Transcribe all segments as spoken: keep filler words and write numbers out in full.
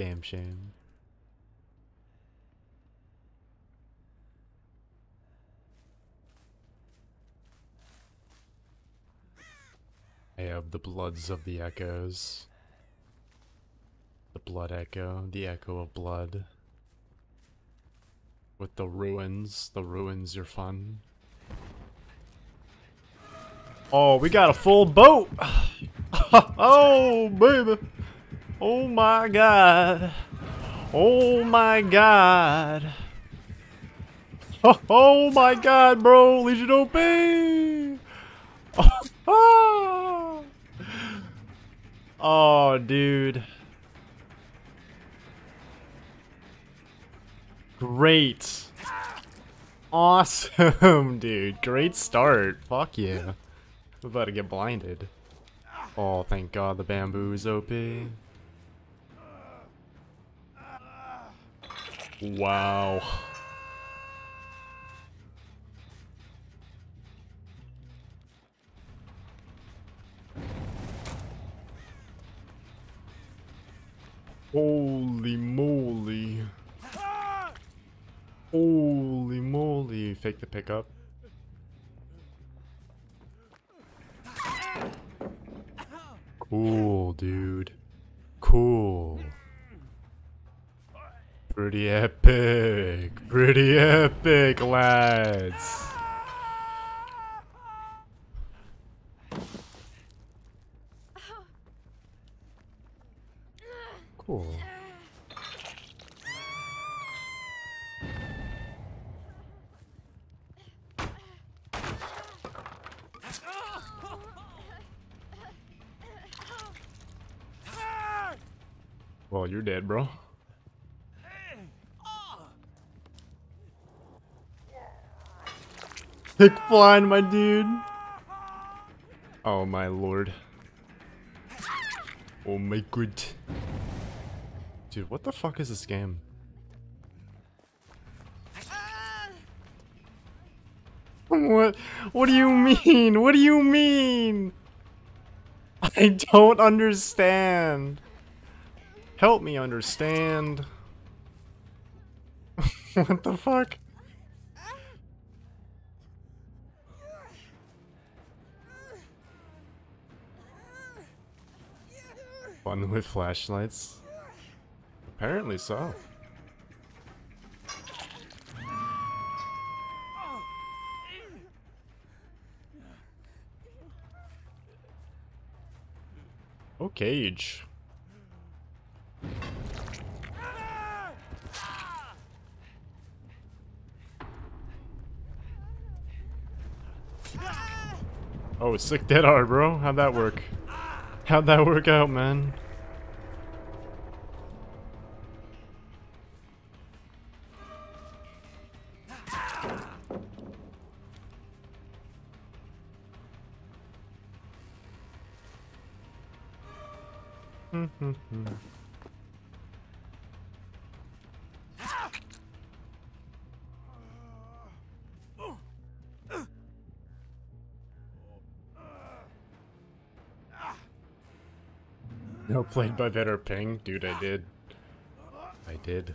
Damn shame. I have the bloods of the echoes. The blood echo, the echo of blood. With the ruins, the ruins are fun. Oh, we got a full boat! Oh, baby! Oh my god! Oh my god! Oh, oh my god, bro! Legion O P! Oh, oh, dude. Great. Awesome, dude. Great start. Fuck yeah. I'm about to get blinded. Oh, thank god the bamboo is O P. Wow. Holy moly. Holy moly. Fake the pickup. Cool, dude. Cool. Pretty epic. Pretty epic, lads. Cool. Well, you're dead, bro. Thick blind, my dude. Oh, my lord. Oh, my good. Dude, what the fuck is this game? What? What do you mean? What do you mean? I don't understand. Help me understand. What the fuck? Fun with flashlights? Apparently so. Oh, cage. Oh, sick dead hard, bro. How'd that work? How'd that work out, man? No, played by better ping? Dude, I did. I did.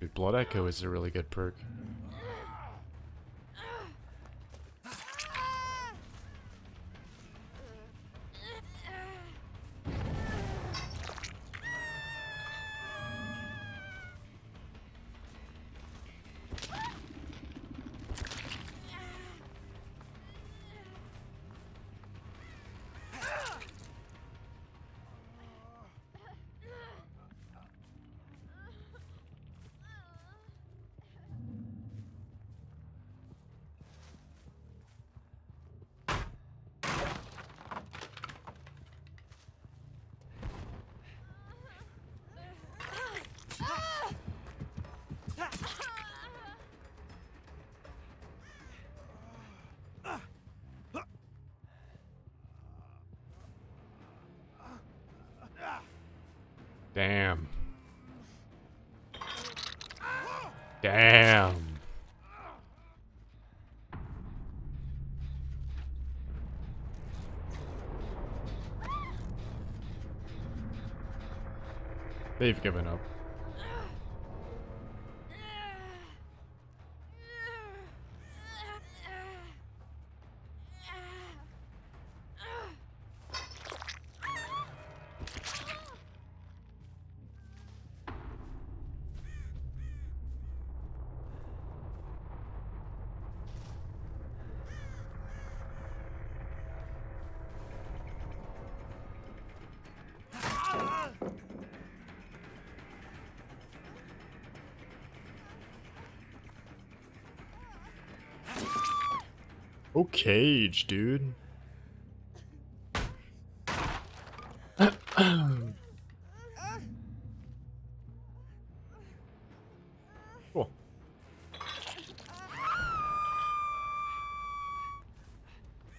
Dude, Blood Echo is a really good perk. Damn. Damn. They've given up. Oh, Cage, dude. Cool.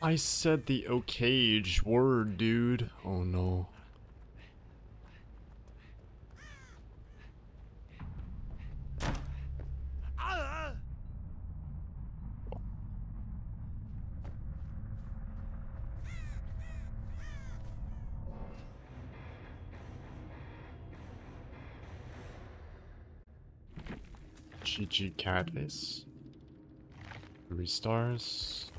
I said the "oh, Cage" word, dude. Oh no. G G Cadlis. Three stars.